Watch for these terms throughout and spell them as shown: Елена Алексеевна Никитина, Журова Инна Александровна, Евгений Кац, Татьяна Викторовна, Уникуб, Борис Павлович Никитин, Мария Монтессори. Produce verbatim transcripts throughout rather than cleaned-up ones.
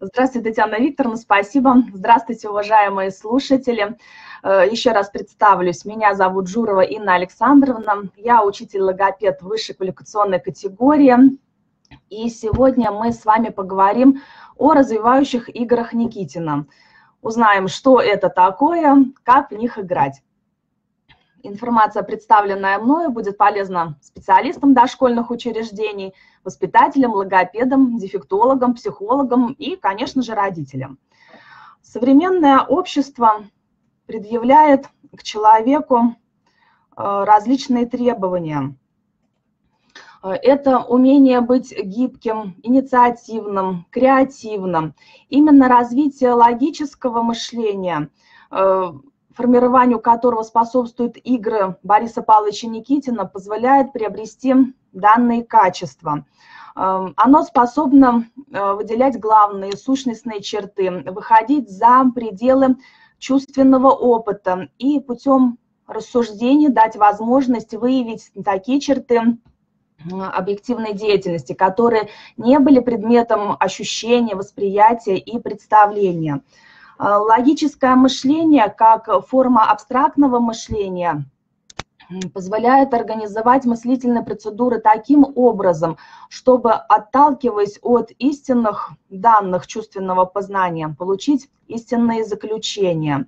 Здравствуйте, Татьяна Викторовна, спасибо. Здравствуйте, уважаемые слушатели. Еще раз представлюсь. Меня зовут Журова Инна Александровна. Я учитель-логопед высшей квалификационной категории. И сегодня мы с вами поговорим о развивающих играх Никитина. Узнаем, что это такое, как в них играть. Информация, представленная мною, будет полезна специалистам дошкольных учреждений, воспитателям, логопедам, дефектологам, психологам и, конечно же, родителям. Современное общество предъявляет к человеку различные требования. Это умение быть гибким, инициативным, креативным. Именно развитие логического мышления – формированию которого способствуют игры Бориса Павловича Никитина, позволяет приобрести данные качества. Оно способно выделять главные сущностные черты, выходить за пределы чувственного опыта и путем рассуждений дать возможность выявить такие черты объективной деятельности, которые не были предметом ощущения, восприятия и представления. Логическое мышление, как форма абстрактного мышления, позволяет организовать мыслительные процедуры таким образом, чтобы, отталкиваясь от истинных данных чувственного познания, получить истинные заключения.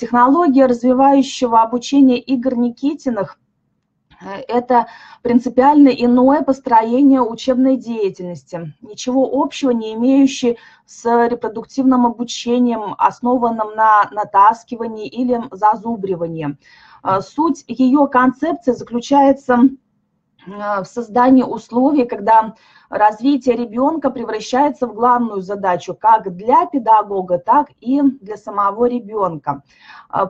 Технология развивающего обучения игр Никитиных – это принципиально иное построение учебной деятельности, ничего общего не имеющей с репродуктивным обучением, основанным на натаскивании или зазубривании. Суть ее концепции заключается в создании условий, когда развитие ребенка превращается в главную задачу как для педагога, так и для самого ребенка.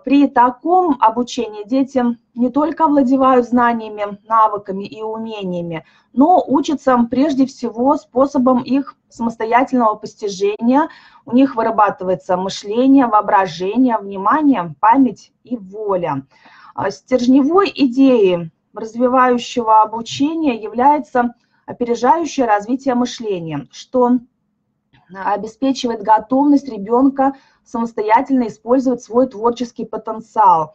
При таком обучении дети не только овладевают знаниями, навыками и умениями, но учатся прежде всего способом их самостоятельного постижения. У них вырабатывается мышление, воображение, внимание, память и воля. Стержневой идеей развивающего обучения является опережающее развитие мышления, что обеспечивает готовность ребенка самостоятельно использовать свой творческий потенциал.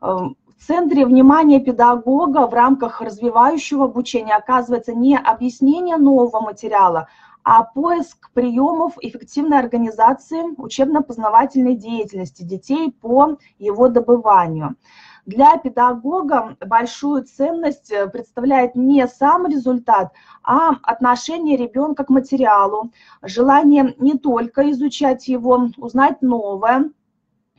В центре внимания педагога в рамках развивающего обучения оказывается не объяснение нового материала, а поиск приемов эффективной организации учебно-познавательной деятельности детей по его добыванию. Для педагога большую ценность представляет не сам результат, а отношение ребенка к материалу, желание не только изучать его, узнать новое,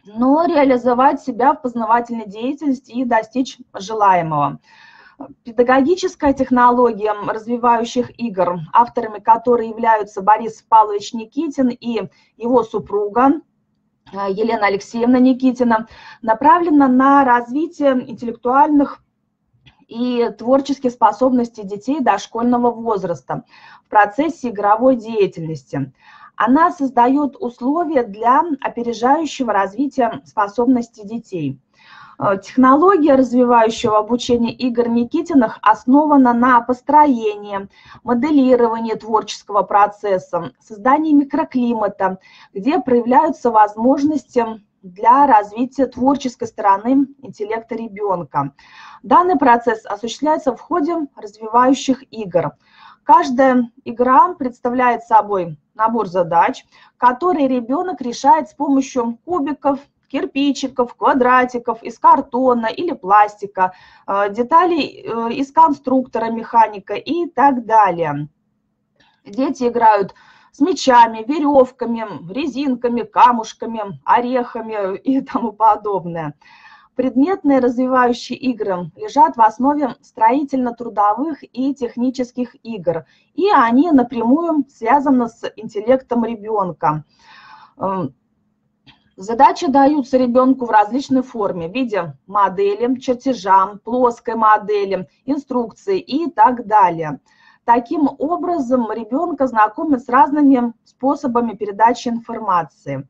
но реализовать себя в познавательной деятельности и достичь желаемого. Педагогическая технология развивающих игр, авторами которой являются Борис Павлович Никитин и его супруга Елена Алексеевна Никитина, направлена на развитие интеллектуальных и творческих способностей детей дошкольного возраста в процессе игровой деятельности. Она создает условия для опережающего развития способностей детей. Технология развивающего обучения игр Никитиных основана на построении, моделировании творческого процесса, создании микроклимата, где проявляются возможности для развития творческой стороны интеллекта ребенка. Данный процесс осуществляется в ходе развивающих игр. Каждая игра представляет собой набор задач, которые ребенок решает с помощью кубиков, кирпичиков, квадратиков из картона или пластика, деталей из конструктора, механика и так далее. Дети играют с мячами, веревками, резинками, камушками, орехами и тому подобное. Предметные развивающие игры лежат в основе строительно-трудовых и технических игр, и они напрямую связаны с интеллектом ребенка. Задачи даются ребенку в различной форме, в виде модели, чертежа, плоской модели, инструкции и так далее. Таким образом, ребенка знакомят с разными способами передачи информации.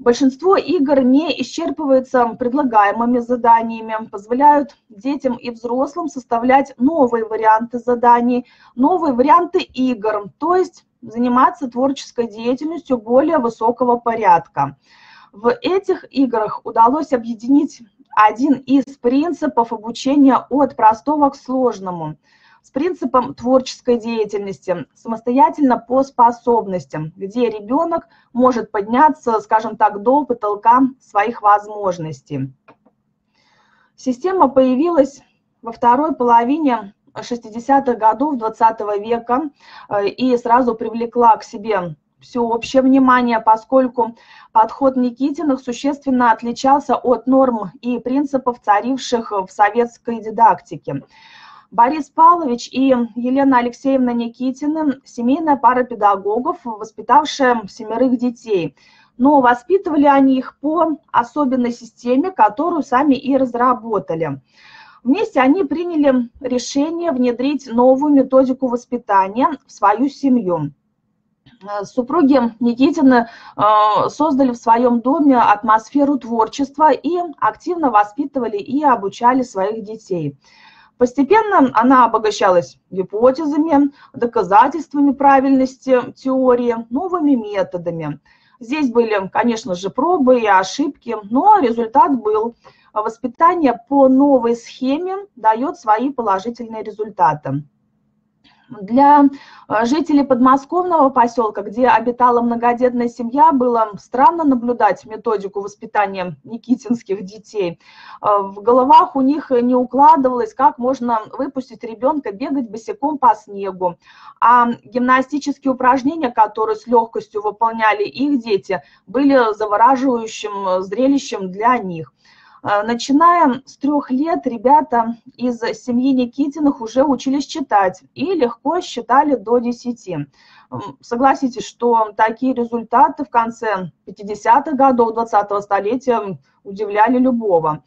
Большинство игр не исчерпывается предлагаемыми заданиями, позволяют детям и взрослым составлять новые варианты заданий, новые варианты игр, то есть заниматься творческой деятельностью более высокого порядка. В этих играх удалось объединить один из принципов обучения от простого к сложному с принципом творческой деятельности, самостоятельно по способностям, где ребенок может подняться, скажем так, до потолка своих возможностей. Система появилась во второй половине шестидесятых годов двадцатого века и сразу привлекла к себе всеобщее внимание, поскольку подход Никитиных существенно отличался от норм и принципов, царивших в советской дидактике. Борис Павлович и Елена Алексеевна Никитина – семейная пара педагогов, воспитавшая семерых детей. Но воспитывали они их по особенной системе, которую сами и разработали. Вместе они приняли решение внедрить новую методику воспитания в свою семью. Супруги Никитины создали в своем доме атмосферу творчества и активно воспитывали и обучали своих детей. Постепенно она обогащалась гипотезами, доказательствами правильности теории, новыми методами. Здесь были, конечно же, пробы и ошибки, но результат был. Воспитание по новой схеме дает свои положительные результаты. Для жителей подмосковного поселка, где обитала многодетная семья, было странно наблюдать методику воспитания никитинских детей. В головах у них не укладывалось, как можно выпустить ребенка бегать босиком по снегу. А гимнастические упражнения, которые с легкостью выполняли их дети, были завораживающим зрелищем для них. Начиная с трех лет, ребята из семьи Никитиных уже учились читать и легко считали до десяти. Согласитесь, что такие результаты в конце пятидесятых годов двадцатого столетия удивляли любого.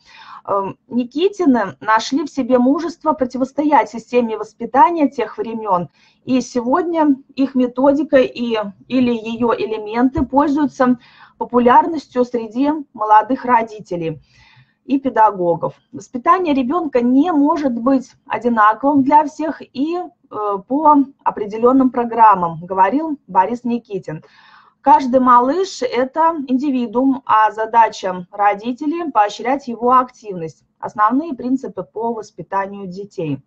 Никитины нашли в себе мужество противостоять системе воспитания тех времен, и сегодня их методика и, или ее элементы пользуются популярностью среди молодых родителей и педагогов. Воспитание ребенка не может быть одинаковым для всех и по определенным программам, говорил Борис Никитин. Каждый малыш – это индивидуум, а задача родителей – поощрять его активность. Основные принципы по воспитанию детей.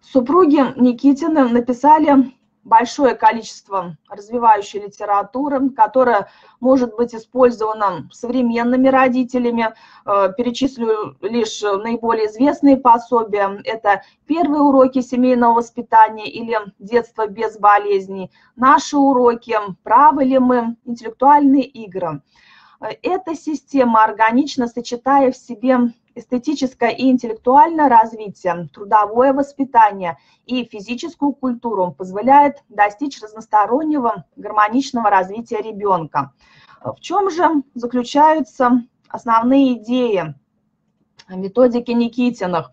Супруги Никитины написали большое количество развивающей литературы, которая может быть использована современными родителями. Перечислю лишь наиболее известные пособия. Это «Первые уроки семейного воспитания» или «Детство без болезней», «Наши уроки», «Правы ли мы?», «Интеллектуальные игры». Эта система, органично сочетая в себе эстетическое и интеллектуальное развитие, трудовое воспитание и физическую культуру, позволяет достичь разностороннего гармоничного развития ребенка. В чем же заключаются основные идеи методики Никитиных?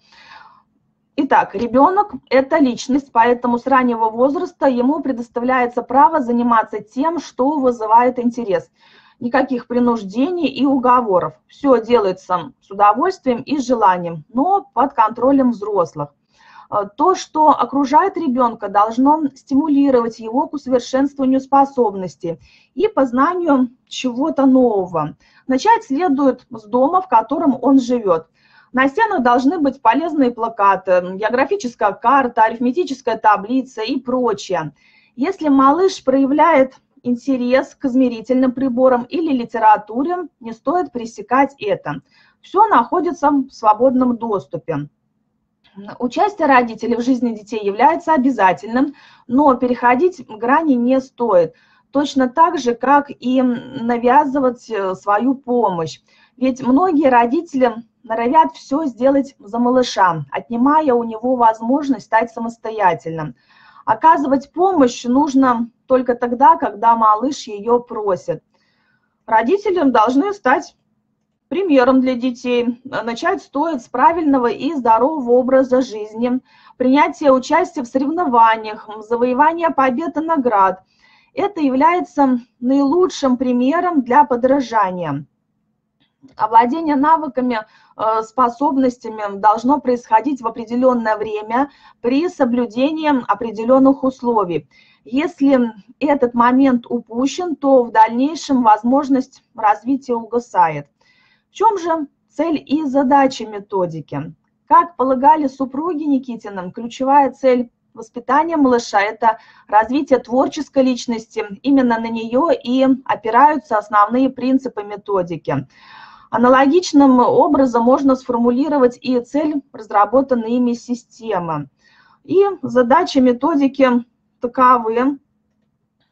Итак, ребенок – это личность, поэтому с раннего возраста ему предоставляется право заниматься тем, что вызывает интерес. Никаких принуждений и уговоров. Все делается с удовольствием и желанием, но под контролем взрослых. То, что окружает ребенка, должно стимулировать его к усовершенствованию способностей и познанию чего-то нового. Начать следует с дома, в котором он живет. На стенах должны быть полезные плакаты, географическая карта, арифметическая таблица и прочее. Если малыш проявляет интерес к измерительным приборам или литературе, не стоит пресекать это. Все находится в свободном доступе. Участие родителей в жизни детей является обязательным, но переходить грани не стоит. Точно так же, как и навязывать свою помощь. Ведь многие родители норовят все сделать за малыша, отнимая у него возможность стать самостоятельным. Оказывать помощь нужно только тогда, когда малыш ее просит. Родители должны стать примером для детей. Начать стоит с правильного и здорового образа жизни, принятия участия в соревнованиях, завоевания побед и наград. Это является наилучшим примером для подражания. Овладение навыками, способностями должно происходить в определенное время при соблюдении определенных условий. Если этот момент упущен, то в дальнейшем возможность развития угасает. В чем же цель и задача методики? Как полагали супруги Никитиным, ключевая цель воспитания малыша – это развитие творческой личности. Именно на нее и опираются основные принципы методики. Аналогичным образом можно сформулировать и цель разработанной ими системы. И задачи методики таковы.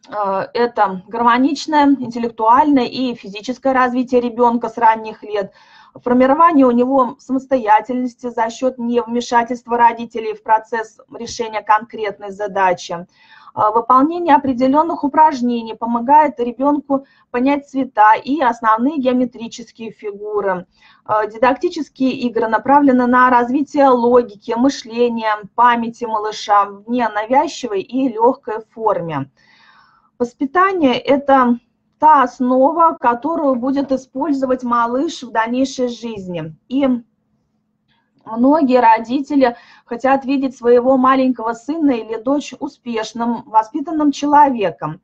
Это гармоничное, интеллектуальное и физическое развитие ребенка с ранних лет, формирование у него самостоятельности за счет невмешательства родителей в процесс решения конкретной задачи. Выполнение определенных упражнений помогает ребенку понять цвета и основные геометрические фигуры. Дидактические игры направлены на развитие логики, мышления, памяти малыша в ненавязчивой и легкой форме. Воспитание – это та основа, которую будет использовать малыш в дальнейшей жизни. И многие родители хотят видеть своего маленького сына или дочь успешным, воспитанным человеком.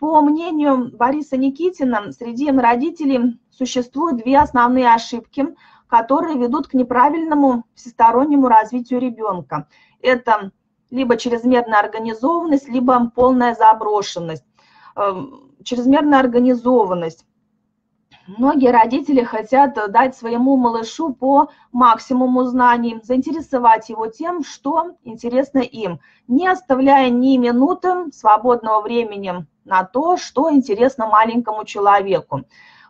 По мнению Бориса Никитина, среди родителей существуют две основные ошибки, которые ведут к неправильному всестороннему развитию ребенка. Это либо чрезмерная организованность, либо полная заброшенность. Чрезмерная организованность. Многие родители хотят дать своему малышу по максимуму знаний, заинтересовать его тем, что интересно им, не оставляя ни минуты свободного времени на то, что интересно маленькому человеку.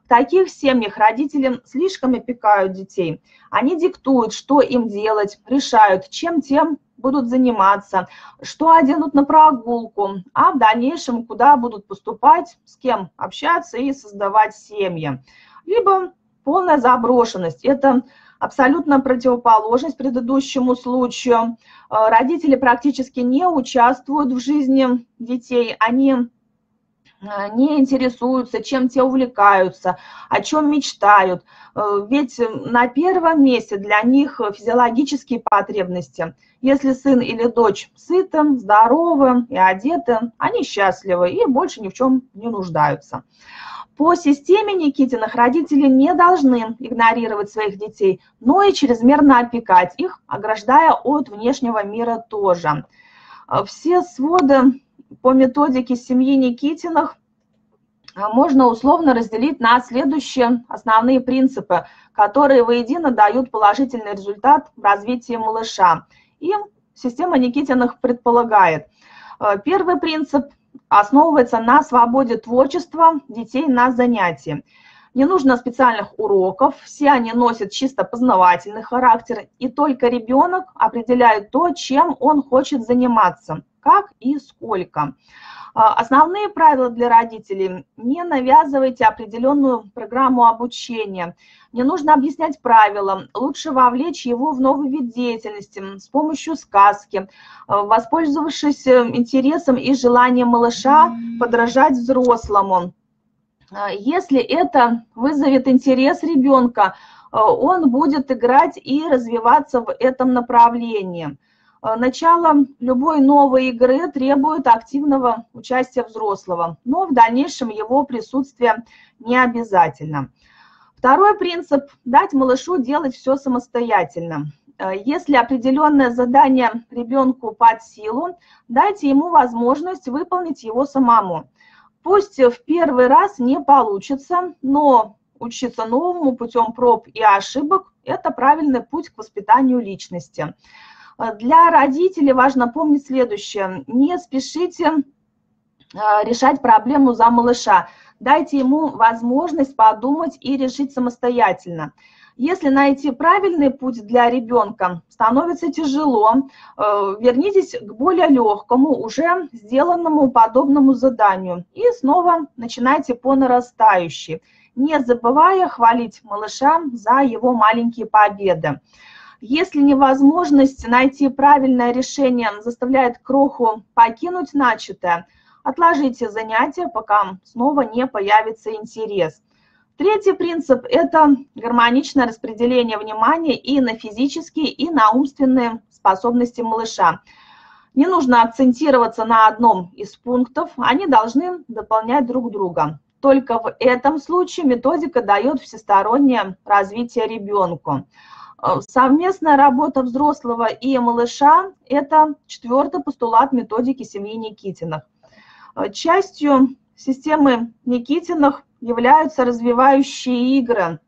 В таких семьях родители слишком опекают детей. Они диктуют, что им делать, решают, чем тем будут заниматься, что оденут на прогулку, а в дальнейшем куда будут поступать, с кем общаться и создавать семьи. Либо полная заброшенность. Это абсолютная противоположность предыдущему случаю. Родители практически не участвуют в жизни детей, они не интересуются, чем те увлекаются, о чем мечтают. Ведь на первом месте для них физиологические потребности. Если сын или дочь сыты, здоровы и одеты, они счастливы и больше ни в чем не нуждаются. По системе Никитиных родители не должны игнорировать своих детей, но и чрезмерно опекать их, ограждая от внешнего мира тоже. Все своды по методике семьи Никитиных можно условно разделить на следующие основные принципы, которые воедино дают положительный результат в развитии малыша. И система Никитиных предполагает. Первый принцип основывается на свободе творчества детей на занятии. Не нужно специальных уроков, все они носят чисто познавательный характер, и только ребенок определяет то, чем он хочет заниматься. Как и сколько. Основные правила для родителей – не навязывайте определенную программу обучения, не нужно объяснять правила, лучше вовлечь его в новый вид деятельности с помощью сказки, воспользовавшись интересом и желанием малыша подражать взрослому. Если это вызовет интерес ребенка, он будет играть и развиваться в этом направлении. Начало любой новой игры требует активного участия взрослого, но в дальнейшем его присутствие не обязательно. Второй принцип – дать малышу делать все самостоятельно. Если определенное задание ребенку под силу, дайте ему возможность выполнить его самому. Пусть в первый раз не получится, но учиться новому путем проб и ошибок – это правильный путь к воспитанию личности. Для родителей важно помнить следующее. Не спешите решать проблему за малыша. Дайте ему возможность подумать и решить самостоятельно. Если найти правильный путь для ребенка становится тяжело, вернитесь к более легкому, уже сделанному подобному заданию. И снова начинайте по нарастающей, не забывая хвалить малыша за его маленькие победы. Если невозможность найти правильное решение заставляет кроху покинуть начатое, отложите занятия, пока снова не появится интерес. Третий принцип – это гармоничное распределение внимания и на физические, и на умственные способности малыша. Не нужно акцентироваться на одном из пунктов, они должны дополнять друг друга. Только в этом случае методика дает всестороннее развитие ребенку. Совместная работа взрослого и малыша – это четвертый постулат методики семьи Никитиных. Частью системы Никитиных являются развивающие игры,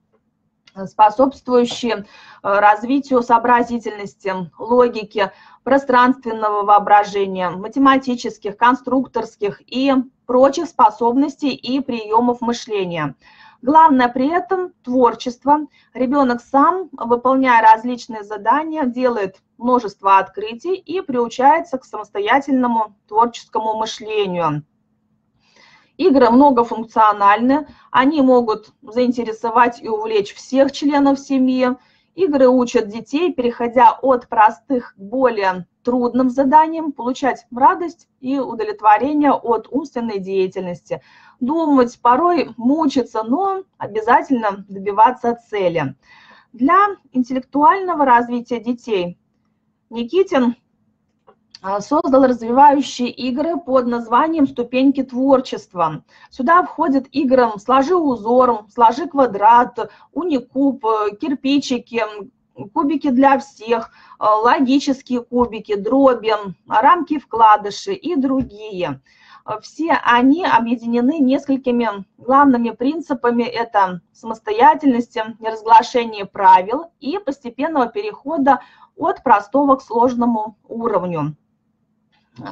способствующие развитию сообразительности, логики, пространственного воображения, математических, конструкторских и прочих способностей и приемов мышления. Главное при этом творчество. Ребенок сам, выполняя различные задания, делает множество открытий и приучается к самостоятельному творческому мышлению. Игры многофункциональны, они могут заинтересовать и увлечь всех членов семьи. Игры учат детей, переходя от простых к более трудным заданиям, получать радость и удовлетворение от умственной деятельности, думать, порой мучиться, но обязательно добиваться цели. Для интеллектуального развития детей Никитин создал развивающие игры под названием «Ступеньки творчества». Сюда входят игры «Сложи узор», «Сложи квадрат», «Уникуб», «Кирпичики», «Кубики для всех», «Логические кубики», «Дроби», «Рамки-вкладыши» и другие. Все они объединены несколькими главными принципами – это самостоятельности, неразглашение правил и постепенного перехода от простого к сложному уровню.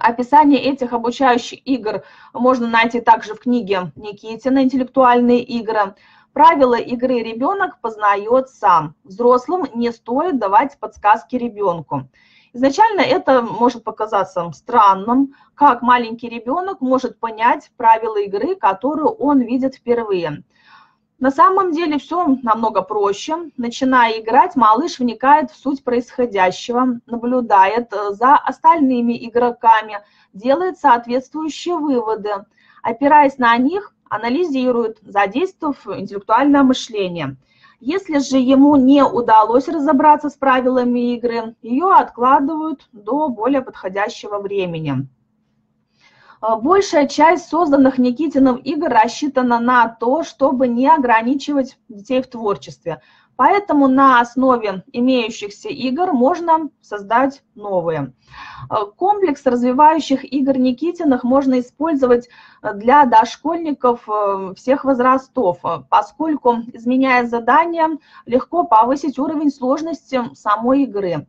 Описание этих обучающих игр можно найти также в книге Никитина «Интеллектуальные игры». Правила игры ребенок познает сам. Взрослым не стоит давать подсказки ребенку. Изначально это может показаться странным, как маленький ребенок может понять правила игры, которую он видит впервые. На самом деле все намного проще. Начиная играть, малыш вникает в суть происходящего, наблюдает за остальными игроками, делает соответствующие выводы. Опираясь на них, анализирует, задействовав интеллектуальное мышление. Если же ему не удалось разобраться с правилами игры, ее откладывают до более подходящего времени. Большая часть созданных Никитиным игр рассчитана на то, чтобы не ограничивать детей в творчестве. Поэтому на основе имеющихся игр можно создать новые. Комплекс развивающих игр Никитиных можно использовать для дошкольников всех возрастов, поскольку, изменяя задания, легко повысить уровень сложности самой игры.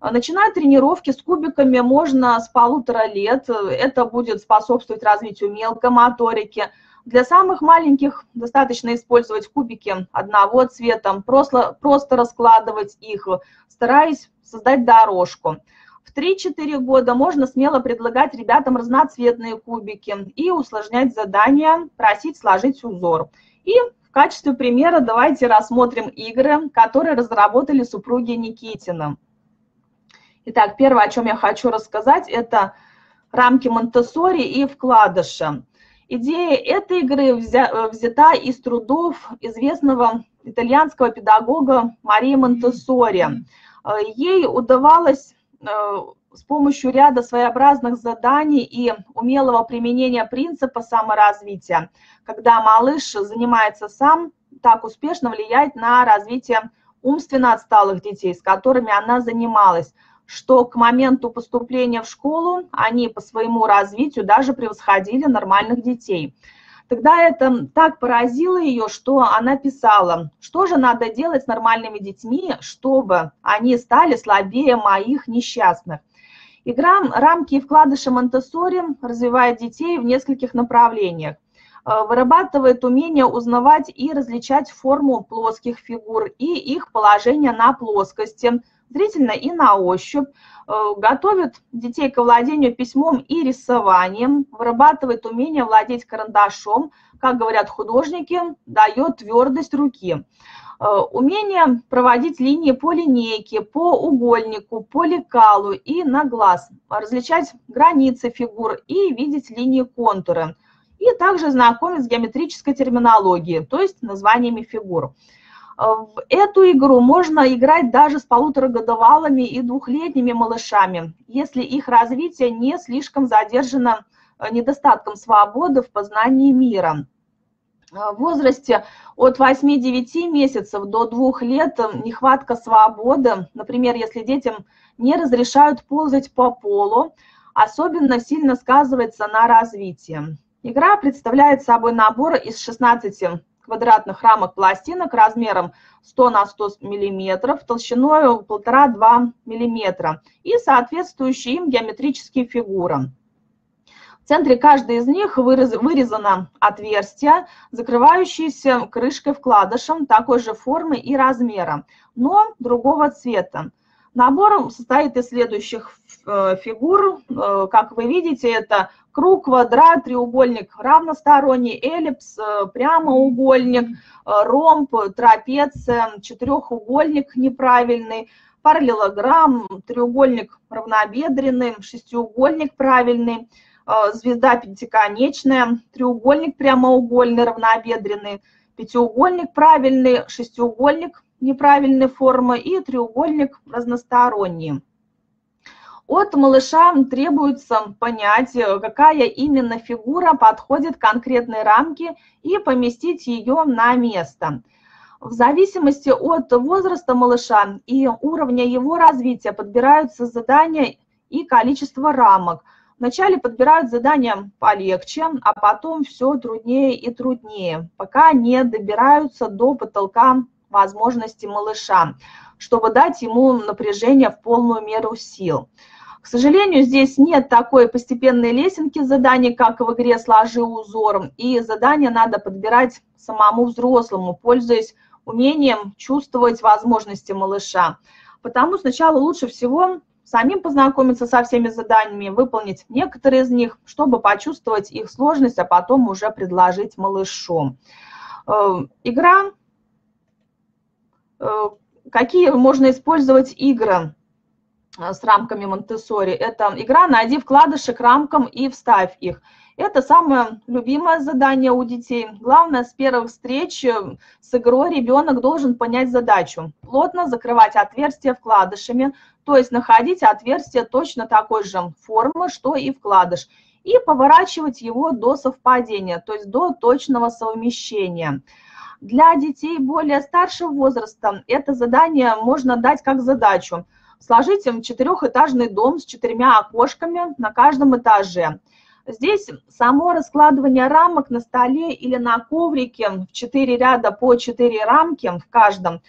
Начиная тренировки с кубиками можно с полутора лет, это будет способствовать развитию мелкой моторики. Для самых маленьких достаточно использовать кубики одного цвета, просто, просто раскладывать их, стараясь создать дорожку. В три-четыре года можно смело предлагать ребятам разноцветные кубики и усложнять задания, просить сложить узор. И в качестве примера давайте рассмотрим игры, которые разработали супруги Никитина. Итак, первое, о чем я хочу рассказать, это рамки Монтессори и вкладыши. Идея этой игры взята из трудов известного итальянского педагога Марии Монтессори. Ей удавалось с помощью ряда своеобразных заданий и умелого применения принципа саморазвития, когда малыш занимается сам, так успешно влиять на развитие умственно отсталых детей, с которыми она занималась, что к моменту поступления в школу они по своему развитию даже превосходили нормальных детей. Тогда это так поразило ее, что она писала, что же надо делать с нормальными детьми, чтобы они стали слабее моих несчастных. Игра «Рамки и вкладыши Монтессори» развивает детей в нескольких направлениях. Вырабатывает умение узнавать и различать форму плоских фигур и их положение на плоскости, зрительно и на ощупь, готовит детей к владению письмом и рисованием, вырабатывает умение владеть карандашом, как говорят художники, дает твердость руки, умение проводить линии по линейке, по угольнику, по лекалу и на глаз, различать границы фигур и видеть линии контуры, и также знакомит с геометрической терминологией, то есть названиями фигур. В эту игру можно играть даже с полуторагодовалыми и двухлетними малышами, если их развитие не слишком задержано недостатком свободы в познании мира. В возрасте от восьми-девяти месяцев до двух лет нехватка свободы, например, если детям не разрешают ползать по полу, особенно сильно сказывается на развитии. Игра представляет собой набор из шестнадцати квадратных рамок пластинок размером сто на сто миллиметров, толщиной полтора-два миллиметра и соответствующие им геометрические фигуры. В центре каждой из них вырезано отверстие, закрывающееся крышкой-вкладышем такой же формы и размера, но другого цвета. Набор состоит из следующих фигур. Как вы видите, это круг, квадрат, треугольник равносторонний, эллипс, прямоугольник, ромб, трапеция, четырехугольник неправильный, параллелограмм, треугольник равнобедренный, шестиугольник правильный, звезда пятиконечная, треугольник прямоугольный, равнобедренный, пятиугольник правильный, шестиугольник неправильной формы и треугольник разносторонний. От малыша требуется понять, какая именно фигура подходит к конкретной рамке и поместить ее на место. В зависимости от возраста малыша и уровня его развития подбираются задания и количество рамок. Вначале подбирают задания полегче, а потом все труднее и труднее, пока не добираются до потолка возможности малыша, чтобы дать ему напряжение в полную меру сил. К сожалению, здесь нет такой постепенной лесенки заданий, как в игре «Сложи узор», и задания надо подбирать самому взрослому, пользуясь умением чувствовать возможности малыша. Потому сначала лучше всего самим познакомиться со всеми заданиями, выполнить некоторые из них, чтобы почувствовать их сложность, а потом уже предложить малышу. Игра. Какие можно использовать игры с рамками Монтессори? Это игра «Найди вкладыши к рамкам и вставь их». Это самое любимое задание у детей. Главное, с первых встреч с игрой ребенок должен понять задачу. Плотно закрывать отверстия вкладышами, то есть находить отверстие точно такой же формы, что и вкладыш, и поворачивать его до совпадения, то есть до точного совмещения. Для детей более старшего возраста это задание можно дать как задачу. Сложите четырехэтажный дом с четырьмя окошками на каждом этаже. Здесь само раскладывание рамок на столе или на коврике в четыре ряда по четыре рамки в каждом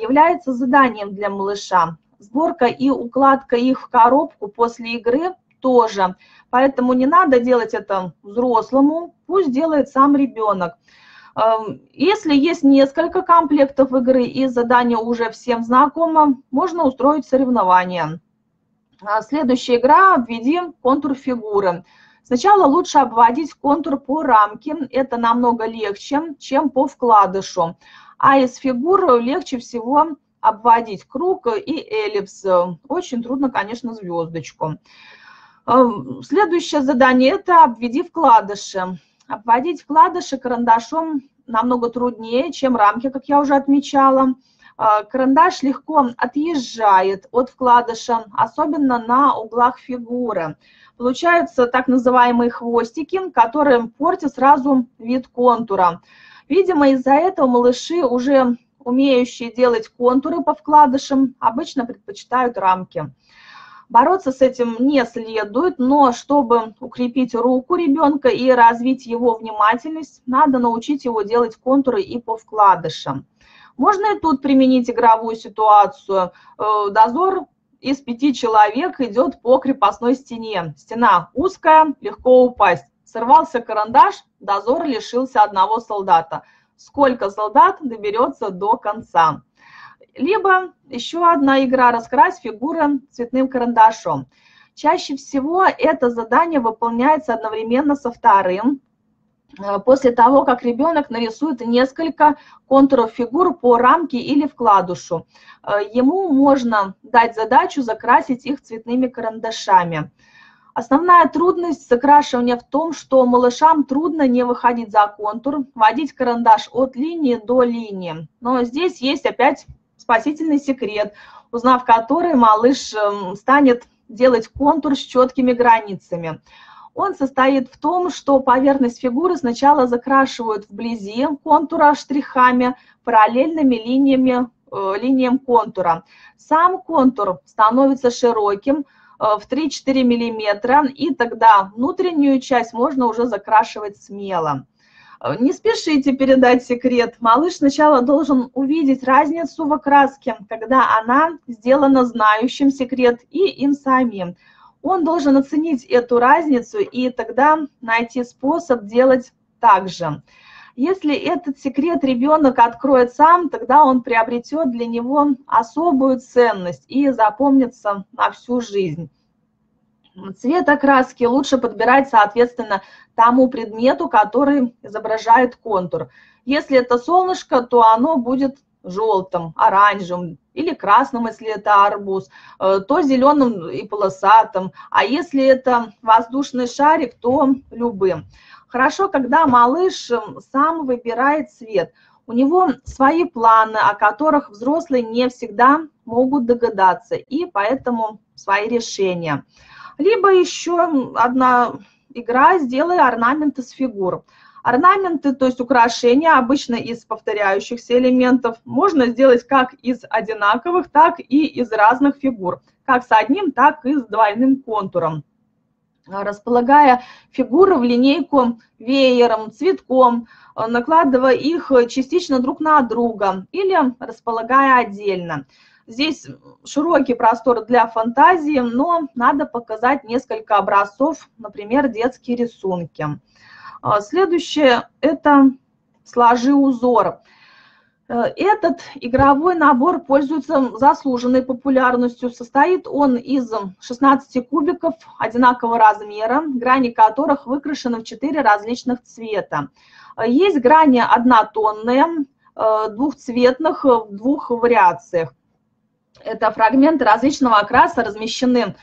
является заданием для малыша. Сборка и укладка их в коробку после игры тоже. Поэтому не надо делать это взрослому, пусть делает сам ребенок. Если есть несколько комплектов игры и задание уже всем знакомо, можно устроить соревнования. Следующая игра «Обведи контур фигуры». Сначала лучше обводить контур по рамке, это намного легче, чем по вкладышу. А из фигур легче всего обводить круг и эллипс. Очень трудно, конечно, звездочку. Следующее задание – это «Обведи вкладыши». Обводить вкладыши карандашом намного труднее, чем рамки, как я уже отмечала. Карандаш легко отъезжает от вкладыша, особенно на углах фигуры. Получаются так называемые хвостики, которые портят сразу вид контура. Видимо, из-за этого малыши, уже умеющие делать контуры по вкладышам, обычно предпочитают рамки. Бороться с этим не следует, но чтобы укрепить руку ребенка и развить его внимательность, надо научить его делать контуры и по вкладышам. Можно и тут применить игровую ситуацию. Дозор из пяти человек идет по крепостной стене. Стена узкая, легко упасть. Сорвался карандаш, дозор лишился одного солдата. Сколько солдат доберется до конца? Либо еще одна игра «Раскрась фигуры цветным карандашом». Чаще всего это задание выполняется одновременно со вторым. После того, как ребенок нарисует несколько контуров фигур по рамке или вкладышу, ему можно дать задачу закрасить их цветными карандашами. Основная трудность закрашивания в том, что малышам трудно не выходить за контур, водить карандаш от линии до линии. Но здесь есть опять спасительный секрет, узнав который, малыш станет делать контур с четкими границами. Он состоит в том, что поверхность фигуры сначала закрашивают вблизи контура штрихами, параллельными линиями, э, линиям контура. Сам контур становится широким, э, в три-четыре миллиметра, и тогда внутреннюю часть можно уже закрашивать смело. Не спешите передать секрет. Малыш сначала должен увидеть разницу в окраске, когда она сделана знающим секрет и им самим. Он должен оценить эту разницу и тогда найти способ делать так же. Если этот секрет ребенок откроет сам, тогда он приобретет для него особую ценность и запомнится на всю жизнь. Цвет окраски лучше подбирать, соответственно, тому предмету, который изображает контур. Если это солнышко, то оно будет желтым, оранжевым или красным, если это арбуз, то зеленым и полосатым. А если это воздушный шарик, то любым. Хорошо, когда малыш сам выбирает цвет. У него свои планы, о которых взрослые не всегда могут догадаться, и поэтому свои решения. Либо еще одна игра «Сделай орнаменты с фигур». Орнаменты, то есть украшения, обычно из повторяющихся элементов, можно сделать как из одинаковых, так и из разных фигур, как с одним, так и с двойным контуром. Располагая фигуры в линейку веером, цветком, накладывая их частично друг на друга или располагая отдельно. Здесь широкий простор для фантазии, но надо показать несколько образцов, например, детские рисунки. Следующее – это «Сложи узор». Этот игровой набор пользуется заслуженной популярностью. Состоит он из шестнадцати кубиков одинакового размера, грани которых выкрашены в четыре различных цвета. Есть грани однотонные, двухцветных в двух вариациях. Это фрагменты различного окраса размещены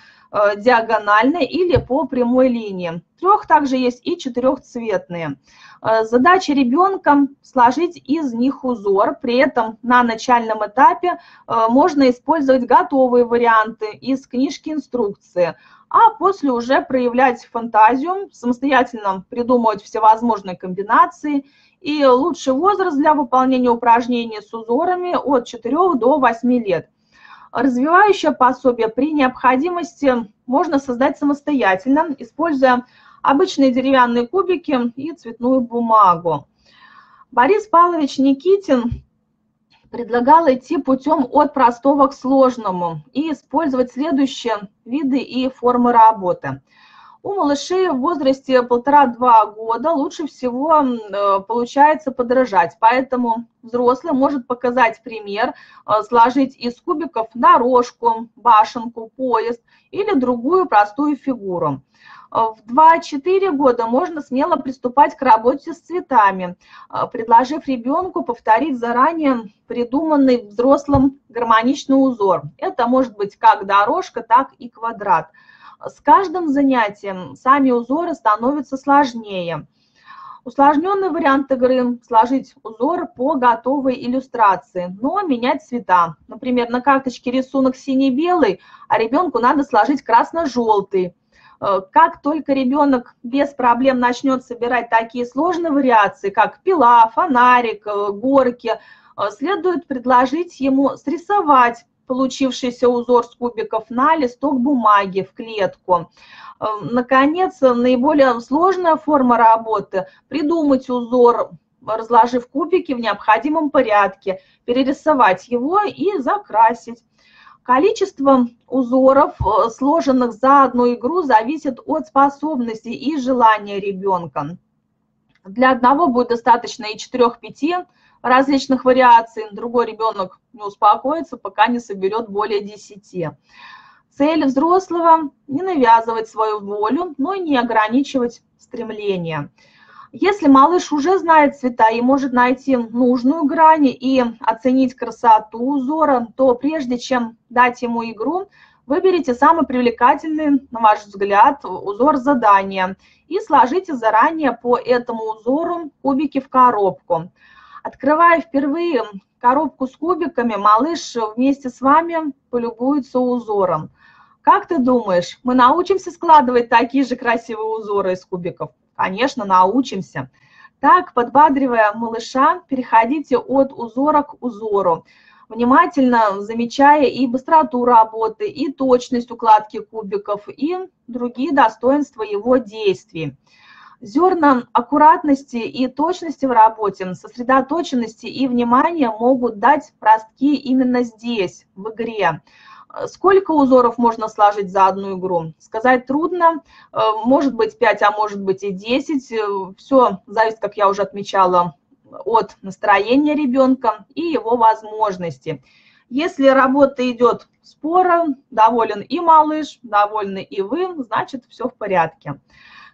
диагонально или по прямой линии. Трех также есть и четырехцветные. Задача ребенка – сложить из них узор. При этом на начальном этапе можно использовать готовые варианты из книжки инструкции, а после уже проявлять фантазию, самостоятельно придумывать всевозможные комбинации. И лучший возраст для выполнения упражнений с узорами от четырёх до восьми лет. Развивающее пособие при необходимости можно создать самостоятельно, используя обычные деревянные кубики и цветную бумагу. Борис Павлович Никитин предлагал идти путем от простого к сложному и использовать следующие виды и формы работы. У малышей в возрасте полтора-два года лучше всего получается подражать, поэтому взрослый может показать пример, сложить из кубиков дорожку, башенку, поезд или другую простую фигуру. В два-четыре года можно смело приступать к работе с цветами, предложив ребенку повторить заранее придуманный взрослым гармоничный узор. Это может быть как дорожка, так и квадрат. С каждым занятием сами узоры становятся сложнее. Усложненный вариант игры – сложить узор по готовой иллюстрации, но менять цвета. Например, на карточке рисунок синий-белый, а ребенку надо сложить красно-желтый. Как только ребенок без проблем начнет собирать такие сложные вариации, как пила, фонарик, горки, следует предложить ему срисовать получившийся узор с кубиков на листок бумаги в клетку. Наконец, наиболее сложная форма работы – придумать узор, разложив кубики в необходимом порядке, перерисовать его и закрасить. Количество узоров, сложенных за одну игру, зависит от способностей и желания ребенка. Для одного будет достаточно и четырёх-пяти различных вариаций, другой ребенок не успокоится, пока не соберет более десяти. Цель взрослого – не навязывать свою волю, но и не ограничивать стремление. Если малыш уже знает цвета и может найти нужную грань и оценить красоту узора, то прежде чем дать ему игру, Выберите самый привлекательный, на ваш взгляд, узор задания и сложите заранее по этому узору кубики в коробку. Открывая впервые коробку с кубиками, малыш вместе с вами полюбуется узором. Как ты думаешь, мы научимся складывать такие же красивые узоры из кубиков? Конечно, научимся. Так, подбадривая малыша, переходите от узора к узору, внимательно замечая и быстроту работы, и точность укладки кубиков, и другие достоинства его действий. Зерна аккуратности и точности в работе, сосредоточенности и внимания могут дать ростки именно здесь, в игре. Сколько узоров можно сложить за одну игру? Сказать трудно, может быть пять, а может быть и десять. Все зависит, как я уже отмечала, от настроения ребенка и его возможности. Если работа идет споро, доволен и малыш, довольны и вы, значит, все в порядке.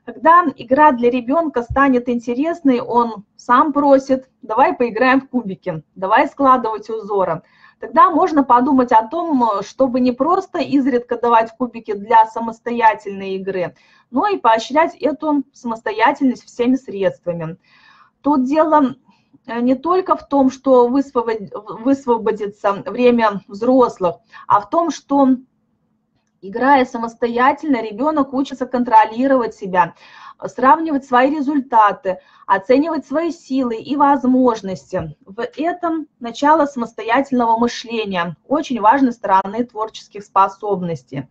Когда игра для ребенка станет интересной, он сам просит: давай поиграем в кубики, давай складывать узоры. Тогда можно подумать о том, чтобы не просто изредка давать кубики для самостоятельной игры, но и поощрять эту самостоятельность всеми средствами. Тут дело не только в том, что высвободится время взрослых, а в том, что, играя самостоятельно, ребенок учится контролировать себя, сравнивать свои результаты, оценивать свои силы и возможности. В этом начало самостоятельного мышления, очень важной стороны творческих способностей.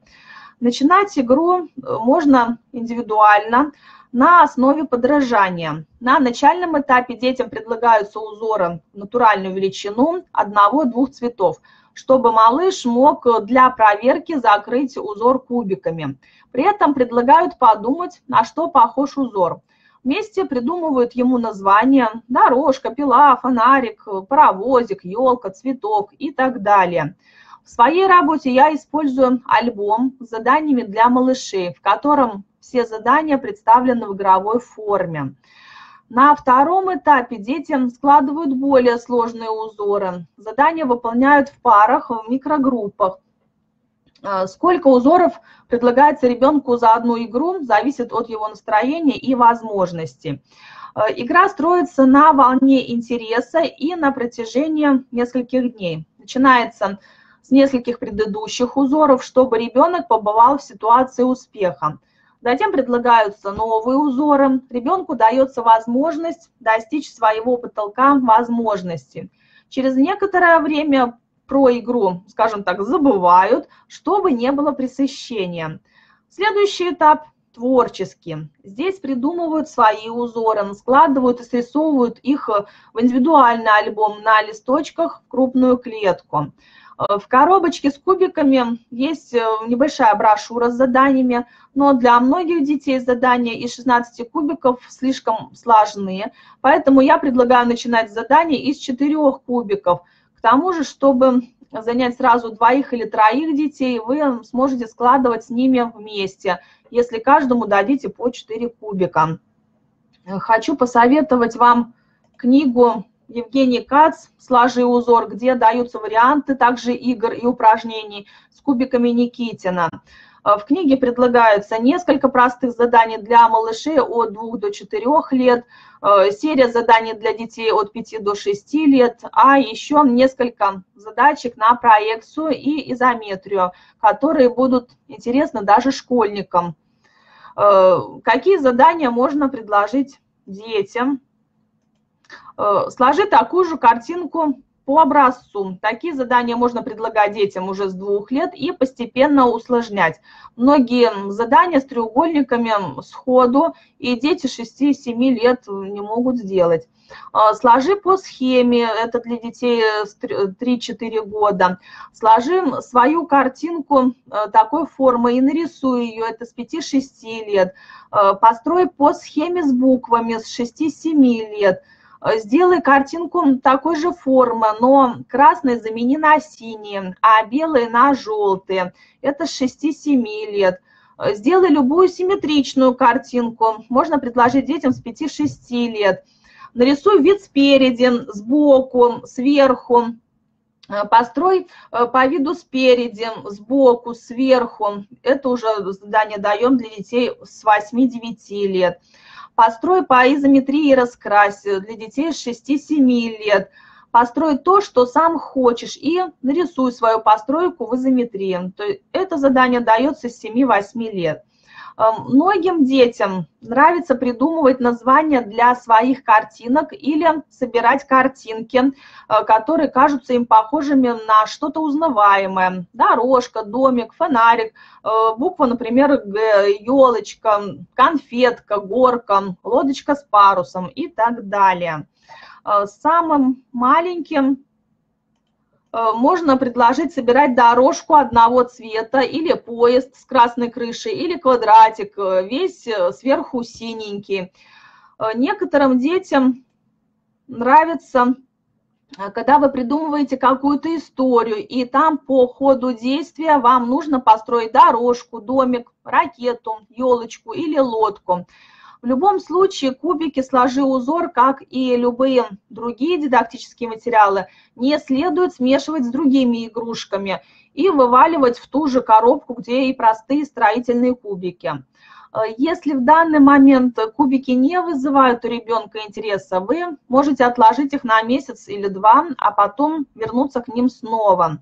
Начинать игру можно индивидуально, на основе подражания. На начальном этапе детям предлагаются узоры в натуральную величину одного-двух цветов, чтобы малыш мог для проверки закрыть узор кубиками. При этом предлагают подумать, на что похож узор. Вместе придумывают ему названия: дорожка, пила, фонарик, паровозик, елка, цветок и так далее. В своей работе я использую альбом с заданиями для малышей, в котором все задания представлены в игровой форме. На втором этапе дети складывают более сложные узоры. Задания выполняют в парах, в микрогруппах. Сколько узоров предлагается ребенку за одну игру, зависит от его настроения и возможностей. Игра строится на волне интереса и на протяжении нескольких дней. Начинается с нескольких предыдущих узоров, чтобы ребенок побывал в ситуации успеха. Затем предлагаются новые узоры. Ребенку дается возможность достичь своего потолка возможностей. Через некоторое время про игру, скажем так, забывают, чтобы не было пресыщения. Следующий этап – творческий. Здесь придумывают свои узоры, складывают и срисовывают их в индивидуальный альбом на листочках в крупную клетку. В коробочке с кубиками есть небольшая брошюра с заданиями, но для многих детей задания из шестнадцати кубиков слишком сложны, поэтому я предлагаю начинать задание из четырёх кубиков. К тому же, чтобы занять сразу двоих или троих детей, вы сможете складывать с ними вместе, если каждому дадите по четыре кубика. Хочу посоветовать вам книгу Евгений Кац «Сложи узор», где даются варианты также игр и упражнений с кубиками Никитина. В книге предлагаются несколько простых заданий для малышей от двух до четырёх лет, серия заданий для детей от пяти до шести лет, а еще несколько задачек на проекцию и изометрию, которые будут интересны даже школьникам. Какие задания можно предложить детям? Сложи такую же картинку по образцу. Такие задания можно предлагать детям уже с двух лет и постепенно усложнять. Многие задания с треугольниками сходу, и дети шести-семи лет не могут сделать. Сложи по схеме, это для детей трёх-четырёх года. Сложи свою картинку такой формы и нарисуй ее, это с пяти-шести лет. Построй по схеме с буквами с шести-семи лет. Сделай картинку такой же формы, но красный замени на синий, а белый на желтый. Это с шести-семи лет. Сделай любую симметричную картинку. Можно предложить детям с пяти-шести лет. Нарисуй вид спереди, сбоку, сверху. Построй по виду спереди, сбоку, сверху. Это уже задание даем для детей с восьми-девяти лет. Построй по изометрии и раскрась для детей с шести-семи лет. Построй то, что сам хочешь, и нарисуй свою постройку в изометрии. То есть это задание дается с семи-восьми лет. Многим детям нравится придумывать названия для своих картинок или собирать картинки, которые кажутся им похожими на что-то узнаваемое. Дорожка, домик, фонарик, буква, например, Г, елочка, конфетка, горка, лодочка с парусом и так далее. Самым маленьким можно предложить собирать дорожку одного цвета или поезд с красной крышей, или квадратик, весь сверху синенький. Некоторым детям нравится, когда вы придумываете какую-то историю, и там по ходу действия вам нужно построить дорожку, домик, ракету, елочку или лодку. В любом случае кубики «Сложи узор», как и любые другие дидактические материалы, не следует смешивать с другими игрушками и вываливать в ту же коробку, где и простые строительные кубики. Если в данный момент кубики не вызывают у ребенка интереса, вы можете отложить их на месяц или два, а потом вернуться к ним снова.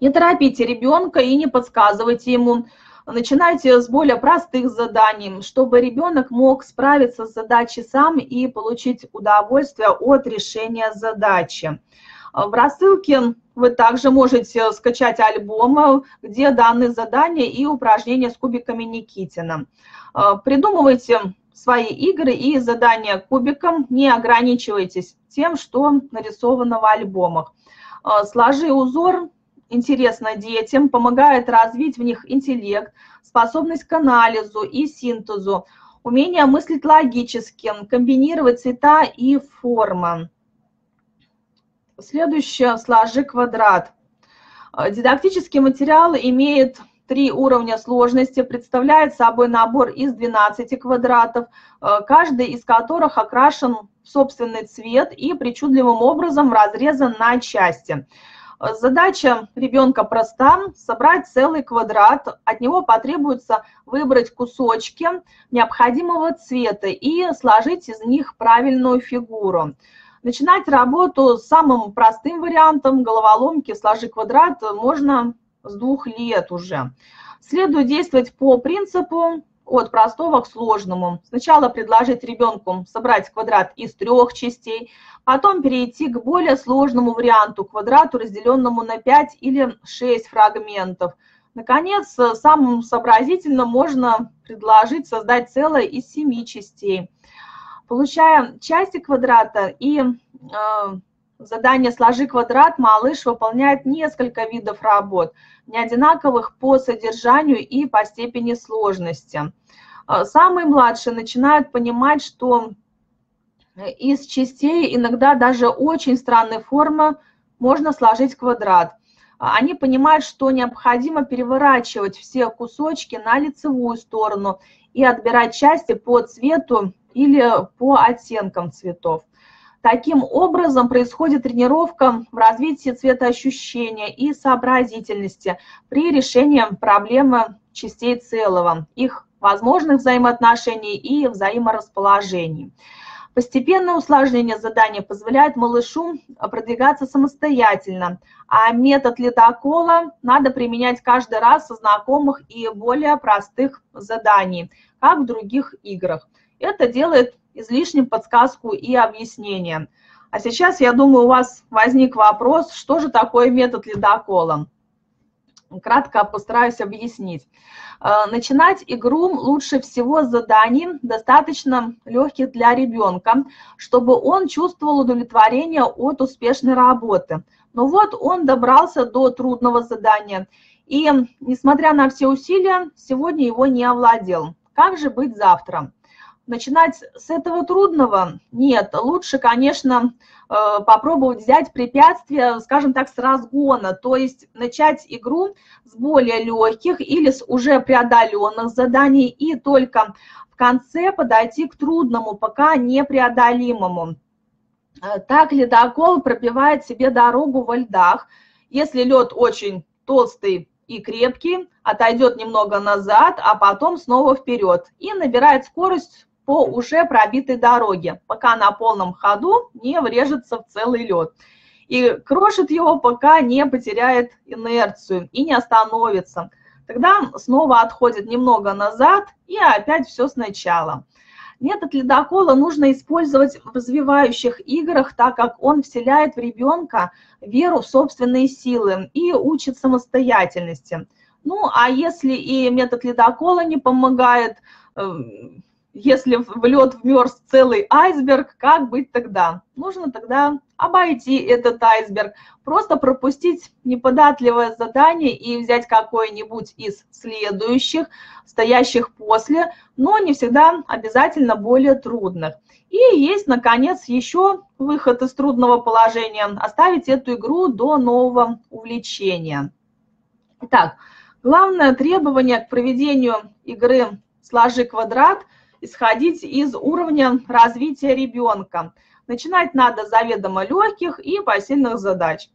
Не торопите ребенка и не подсказывайте ему. Начинайте с более простых заданий, чтобы ребенок мог справиться с задачей сам и получить удовольствие от решения задачи. В рассылке вы также можете скачать альбом, где данные задания и упражнения с кубиками Никитина. Придумывайте свои игры и задания кубиком, не ограничивайтесь тем, что нарисовано в альбомах. «Сложи узор» интересно детям, помогает развить в них интеллект, способность к анализу и синтезу, умение мыслить логически, комбинировать цвета и формы. Следующее «Сложи квадрат». Дидактический материал имеет три уровня сложности, представляет собой набор из двенадцати квадратов, каждый из которых окрашен в собственный цвет и причудливым образом разрезан на части. Задача ребенка проста – собрать целый квадрат. От него потребуется выбрать кусочки необходимого цвета и сложить из них правильную фигуру. Начинать работу с самым простым вариантом головоломки «Сложи квадрат» можно с двух лет уже. Следует действовать по принципу от простого к сложному. Сначала предложить ребенку собрать квадрат из трех частей, потом перейти к более сложному варианту, квадрату, разделенному на пять или шесть фрагментов. Наконец, самым сообразительно можно предложить создать целое из семи частей. Получая части квадрата и э, задание «Сложи квадрат», малыш выполняет несколько видов работ, неодинаковых по содержанию и по степени сложности. Самые младшие начинают понимать, что из частей иногда даже очень странной формы можно сложить квадрат. Они понимают, что необходимо переворачивать все кусочки на лицевую сторону и отбирать части по цвету или по оттенкам цветов. Таким образом происходит тренировка в развитии цветоощущения и сообразительности при решении проблемы частей целого, их возможных взаимоотношений и взаиморасположений. Постепенное усложнение задания позволяет малышу продвигаться самостоятельно, а метод ледокола надо применять каждый раз со знакомых и более простых заданий, как в других играх. Это делает излишним подсказку и объяснение. А сейчас, я думаю, у вас возник вопрос, что же такое метод ледокола. Кратко постараюсь объяснить. Начинать игру лучше всего с заданий, достаточно легких для ребенка, чтобы он чувствовал удовлетворение от успешной работы. Но вот он добрался до трудного задания, и, несмотря на все усилия, сегодня его не овладел. Как же быть завтра? Начинать с этого трудного? Нет, лучше, конечно, попробовать взять препятствие, скажем так, с разгона, то есть начать игру с более легких или с уже преодоленных заданий и только в конце подойти к трудному, пока непреодолимому. Так ледокол пробивает себе дорогу во льдах. Если лед очень толстый и крепкий, отойдет немного назад, а потом снова вперед и набирает скорость по уже пробитой дороге, пока на полном ходу не врежется в целый лед. И крошит его, пока не потеряет инерцию и не остановится. Тогда снова отходит немного назад и опять все сначала. Метод ледокола нужно использовать в развивающих играх, так как он вселяет в ребенка веру в собственные силы и учит самостоятельности. Ну, а если и метод ледокола не помогает, если в лед вмерз целый айсберг, как быть тогда? Нужно тогда обойти этот айсберг, просто пропустить неподатливое задание и взять какое-нибудь из следующих, стоящих после, но не всегда обязательно более трудных. И есть, наконец, еще выход из трудного положения, оставить эту игру до нового увлечения. Итак, главное требование к проведению игры «Сложи квадрат» — исходить из уровня развития ребенка. Начинать надо с заведомо легких и посильных задач.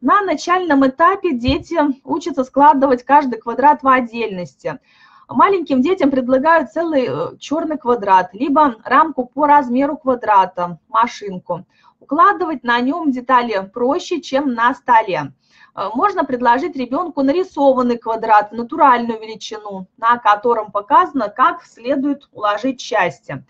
На начальном этапе дети учатся складывать каждый квадрат в отдельности. Маленьким детям предлагают целый черный квадрат, либо рамку по размеру квадрата, машинку. Укладывать на нем детали проще, чем на столе. Можно предложить ребенку нарисованный квадрат, натуральную величину, на котором показано, как следует уложить части.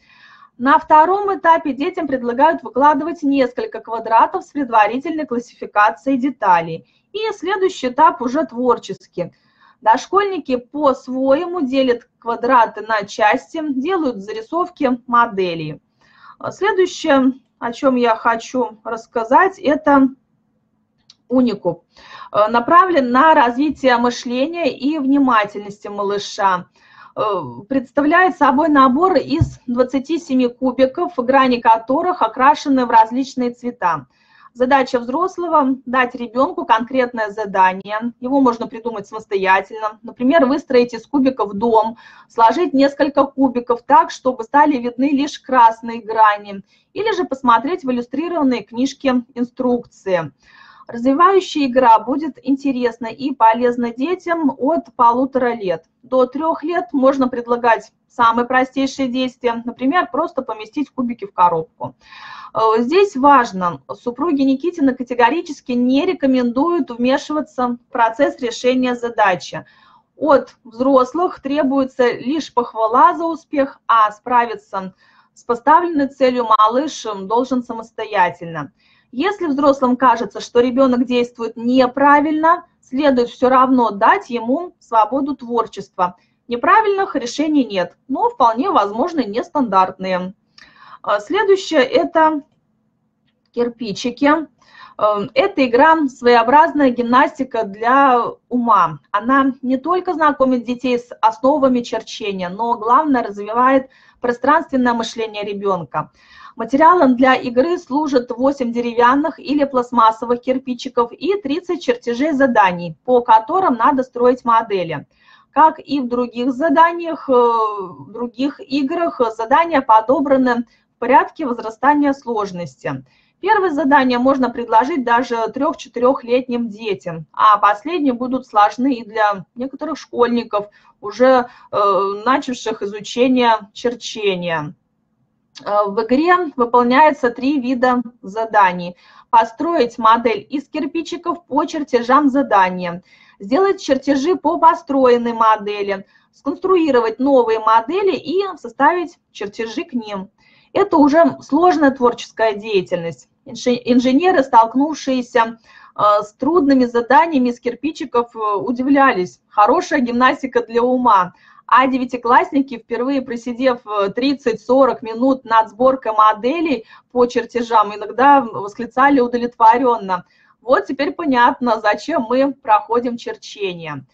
На втором этапе детям предлагают выкладывать несколько квадратов с предварительной классификацией деталей. И следующий этап уже творческий. Дошкольники по-своему делят квадраты на части, делают зарисовки моделей. Следующее, о чем я хочу рассказать, это уникум, направлен на развитие мышления и внимательности малыша. Представляет собой набор из двадцати семи кубиков, грани которых окрашены в различные цвета. Задача взрослого – дать ребенку конкретное задание. Его можно придумать самостоятельно. Например, выстроить из кубиков дом, сложить несколько кубиков так, чтобы стали видны лишь красные грани. Или же посмотреть в иллюстрированные книжки инструкции. Развивающая игра будет интересна и полезна детям от полутора лет. До трех лет можно предлагать самые простейшие действия, например, просто поместить кубики в коробку. Здесь важно, супруги Никитина категорически не рекомендуют вмешиваться в процесс решения задачи. От взрослых требуется лишь похвала за успех, а справиться с поставленной целью малыш должен самостоятельно. Если взрослым кажется, что ребенок действует неправильно, следует все равно дать ему свободу творчества. Неправильных решений нет, но вполне возможны нестандартные. Следующее – это кирпичики. Это игра своеобразная гимнастика для ума. Она не только знакомит детей с основами черчения, но главное развивает пространственное мышление ребенка. Материалом для игры служат восемь деревянных или пластмассовых кирпичиков и тридцать чертежей заданий, по которым надо строить модели. Как и в других заданиях, в других играх, задания подобраны в порядке возрастания сложности. Первое задание можно предложить даже трёх-четырёхлетним детям, а последние будут сложны и для некоторых школьников, уже э, начавших изучение черчения. В игре выполняется три вида заданий. Построить модель из кирпичиков по чертежам задания, сделать чертежи по построенной модели, сконструировать новые модели и составить чертежи к ним. Это уже сложная творческая деятельность. Инженеры, столкнувшиеся с трудными заданиями из кирпичиков, удивлялись. Хорошая гимнастика для ума. А девятиклассники, впервые просидев тридцать-сорок минут над сборкой моделей по чертежам, иногда восклицали удовлетворенно: вот теперь понятно, зачем мы проходим черчение.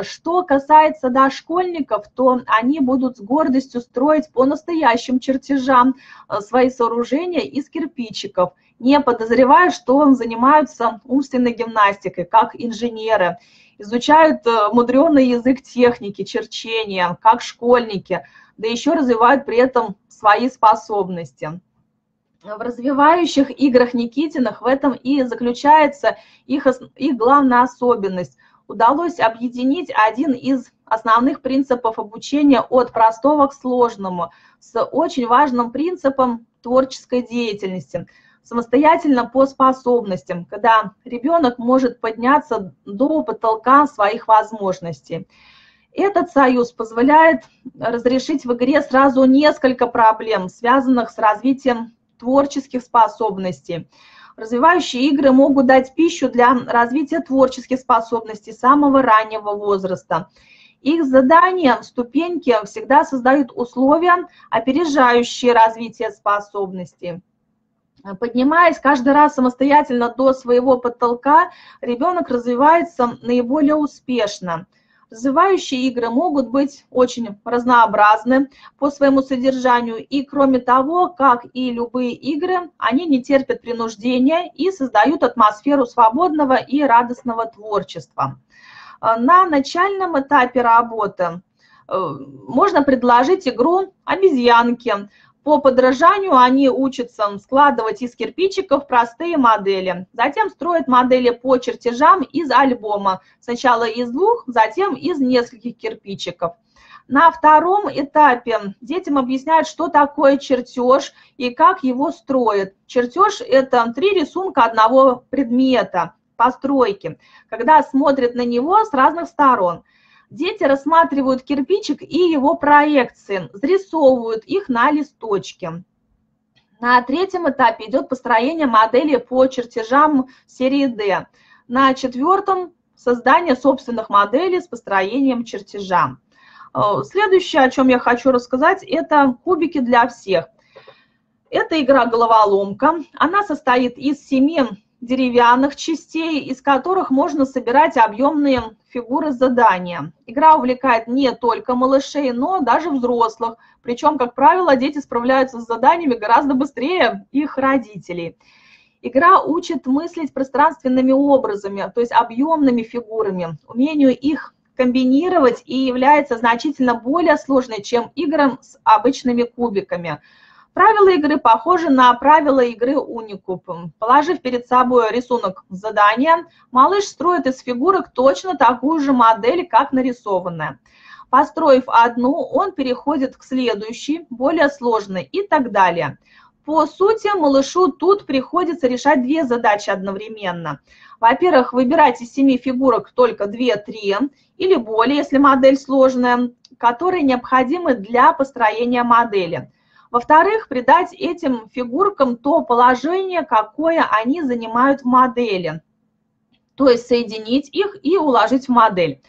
Что касается дошкольников, то они будут с гордостью строить по настоящим чертежам свои сооружения из кирпичиков, не подозревая, что занимаются умственной гимнастикой, как инженеры, изучают мудреный язык техники, черчения, как школьники, да еще развивают при этом свои способности. В развивающих играх Никитиных в этом и заключается их, их главная особенность. Удалось объединить один из основных принципов обучения от простого к сложному с очень важным принципом творческой деятельности. Самостоятельно по способностям, когда ребенок может подняться до потолка своих возможностей. Этот союз позволяет разрешить в игре сразу несколько проблем, связанных с развитием творческих способностей. Развивающие игры могут дать пищу для развития творческих способностей с самого раннего возраста. Их задания, ступеньки всегда создают условия, опережающие развитие способностей. Поднимаясь каждый раз самостоятельно до своего потолка, ребенок развивается наиболее успешно. Развивающие игры могут быть очень разнообразны по своему содержанию, и кроме того, как и любые игры, они не терпят принуждения и создают атмосферу свободного и радостного творчества. На начальном этапе работы можно предложить игру «Обезьянки». По подражанию они учатся складывать из кирпичиков простые модели, затем строят модели по чертежам из альбома, сначала из двух, затем из нескольких кирпичиков. На втором этапе детям объясняют, что такое чертеж и как его строят. Чертеж – это три рисунка одного предмета, постройки, когда смотрят на него с разных сторон. Дети рассматривают кирпичик и его проекции, зарисовывают их на листочке. На третьем этапе идет построение модели по чертежам серии дэ. На четвертом – создание собственных моделей с построением чертежа. Следующее, о чем я хочу рассказать, это кубики для всех. Это игра-головоломка. Она состоит из семи деревянных частей, из которых можно собирать объемные фигуры задания. Игра увлекает не только малышей, но даже взрослых. Причем, как правило, дети справляются с заданиями гораздо быстрее их родителей. Игра учит мыслить пространственными образами, то есть объемными фигурами. Умению их комбинировать и является значительно более сложной, чем играм с обычными кубиками. Правила игры похожи на правила игры «Уникуб». Положив перед собой рисунок задания, малыш строит из фигурок точно такую же модель, как нарисованная. Построив одну, он переходит к следующей, более сложной и так далее. По сути, малышу тут приходится решать две задачи одновременно. Во-первых, выбирать из семи фигурок только две-три или более, если модель сложная, которые необходимы для построения модели. Во-вторых, придать этим фигуркам то положение, какое они занимают в модели, то есть соединить их и уложить в модель.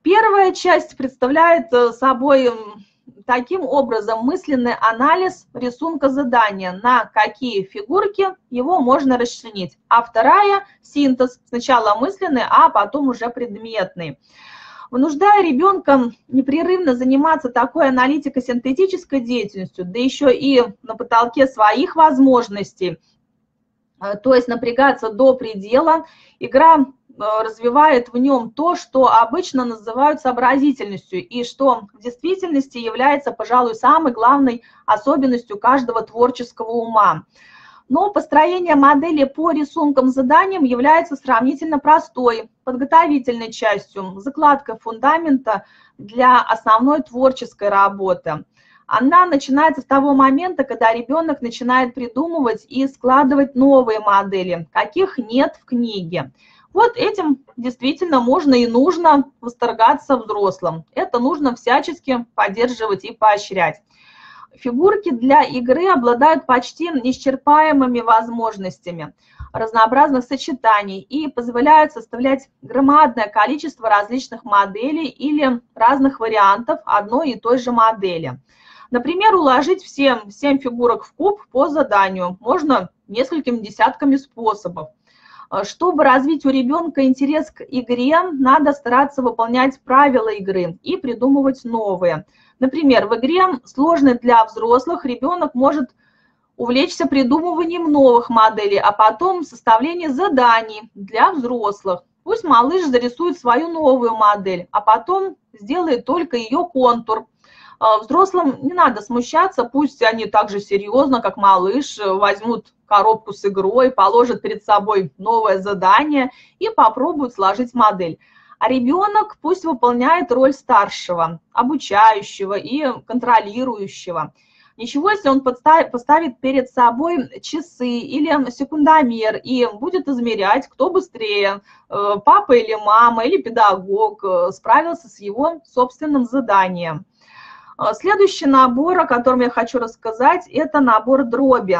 Первая часть представляет собой таким образом мысленный анализ рисунка задания, на какие фигурки его можно расчленить, а вторая – синтез, сначала мысленный, а потом уже предметный. Вынуждая ребенка непрерывно заниматься такой аналитико-синтетической деятельностью, да еще и на потолке своих возможностей, то есть напрягаться до предела, игра развивает в нем то, что обычно называют сообразительностью, и что в действительности является, пожалуй, самой главной особенностью каждого творческого ума. Но построение модели по рисункам заданиям является сравнительно простой, подготовительной частью, закладкой фундамента для основной творческой работы. Она начинается с того момента, когда ребенок начинает придумывать и складывать новые модели, каких нет в книге. Вот этим действительно можно и нужно восторгаться взрослым. Это нужно всячески поддерживать и поощрять. Фигурки для игры обладают почти неисчерпаемыми возможностями разнообразных сочетаний и позволяют составлять громадное количество различных моделей или разных вариантов одной и той же модели. Например, уложить все семь фигурок в куб по заданию можно несколькими десятками способов. Чтобы развить у ребенка интерес к игре, надо стараться выполнять правила игры и придумывать новые. Например, в игре, сложной для взрослых, ребенок может увлечься придумыванием новых моделей, а потом составление заданий для взрослых. Пусть малыш зарисует свою новую модель, а потом сделает только ее контур. Взрослым не надо смущаться, пусть они так же серьезно, как малыш, возьмут коробку с игрой, положат перед собой новое задание и попробуют сложить модель. А ребенок пусть выполняет роль старшего, обучающего и контролирующего. Ничего, если он поставит перед собой часы или секундомер и будет измерять, кто быстрее, папа или мама, или педагог, справился с его собственным заданием. Следующий набор, о котором я хочу рассказать, это набор дроби.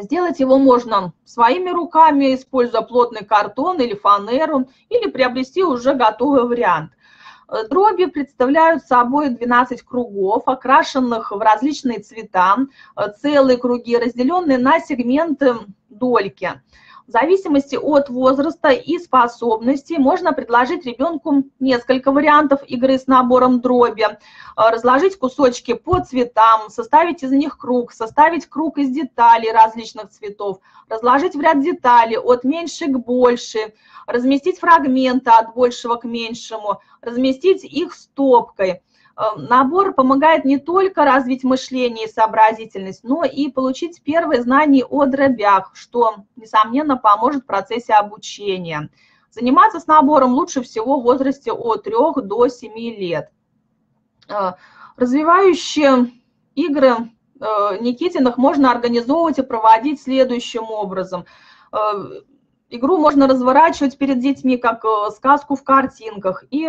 Сделать его можно своими руками, используя плотный картон или фанеру, или приобрести уже готовый вариант. Дроби представляют собой двенадцать кругов, окрашенных в различные цвета, целые круги, разделенные на сегменты дольки. В зависимости от возраста и способностей можно предложить ребенку несколько вариантов игры с набором дроби, разложить кусочки по цветам, составить из них круг, составить круг из деталей различных цветов, разложить в ряд деталей от меньшей к большей, разместить фрагменты от большего к меньшему, разместить их стопкой. Набор помогает не только развить мышление и сообразительность, но и получить первые знания о дробях, что, несомненно, поможет в процессе обучения. Заниматься с набором лучше всего в возрасте от трёх до семи лет. Развивающие игры Никитиных можно организовывать и проводить следующим образом – игру можно разворачивать перед детьми, как сказку в картинках. И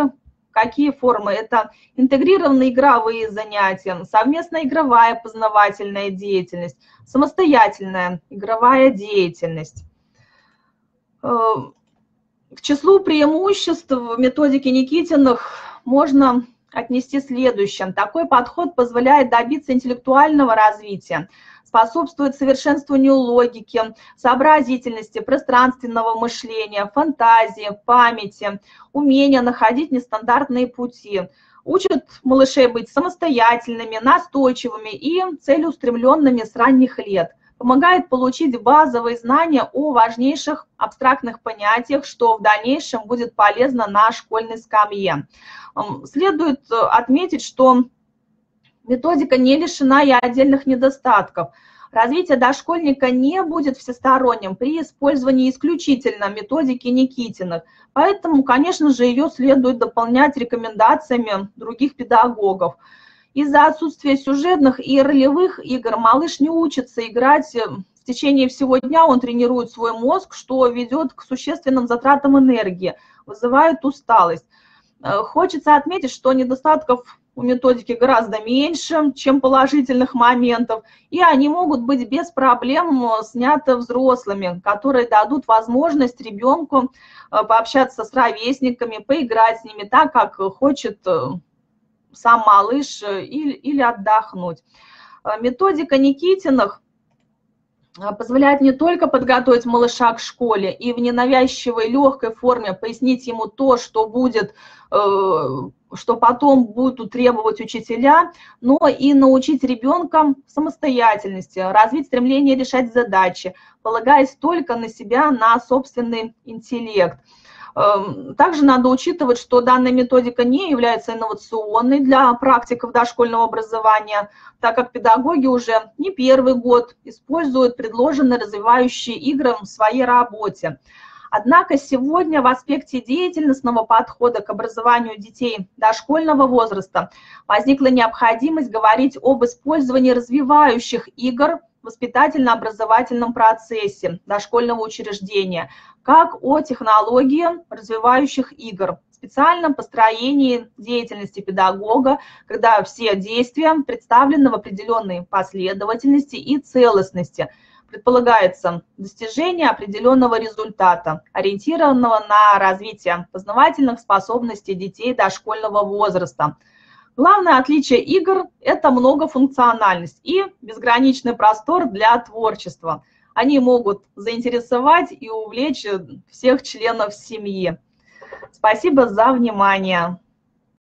какие формы? Это интегрированные игровые занятия, совместная игровая познавательная деятельность, самостоятельная игровая деятельность. К числу преимуществ методики Никитиных можно отнести следующее. Такой подход позволяет добиться интеллектуального развития, способствует совершенствованию логики, сообразительности, пространственного мышления, фантазии, памяти, умения находить нестандартные пути, учит малышей быть самостоятельными, настойчивыми и целеустремленными с ранних лет, помогает получить базовые знания о важнейших абстрактных понятиях, что в дальнейшем будет полезно на школьной скамье. Следует отметить, что методика не лишена и отдельных недостатков. Развитие дошкольника не будет всесторонним при использовании исключительно методики Никитиных, поэтому, конечно же, ее следует дополнять рекомендациями других педагогов. Из-за отсутствия сюжетных и ролевых игр малыш не учится играть. В течение всего дня он тренирует свой мозг, что ведет к существенным затратам энергии, вызывает усталость. Хочется отметить, что недостатков у методики гораздо меньше, чем положительных моментов, и они могут быть без проблем сняты взрослыми, которые дадут возможность ребенку пообщаться с ровесниками, поиграть с ними так, как хочет сам малыш, или, или отдохнуть. Методика Никитиных позволяет не только подготовить малыша к школе и в ненавязчивой легкой форме пояснить ему то, что будет, что потом будут требовать учителя, но и научить ребенка самостоятельности, развить стремление решать задачи, полагаясь только на себя, на собственный интеллект. Также надо учитывать, что данная методика не является инновационной для практиков дошкольного образования, так как педагоги уже не первый год используют предложенные развивающие игры в своей работе. Однако сегодня в аспекте деятельностного подхода к образованию детей дошкольного возраста возникла необходимость говорить об использовании развивающих игр в воспитательно-образовательном процессе дошкольного учреждения, как о технологии развивающих игр, специальном построении деятельности педагога, когда все действия представлены в определенной последовательности и целостности. Предполагается достижение определенного результата, ориентированного на развитие познавательных способностей детей дошкольного возраста. Главное отличие игр – это многофункциональность и безграничный простор для творчества. Они могут заинтересовать и увлечь всех членов семьи. Спасибо за внимание.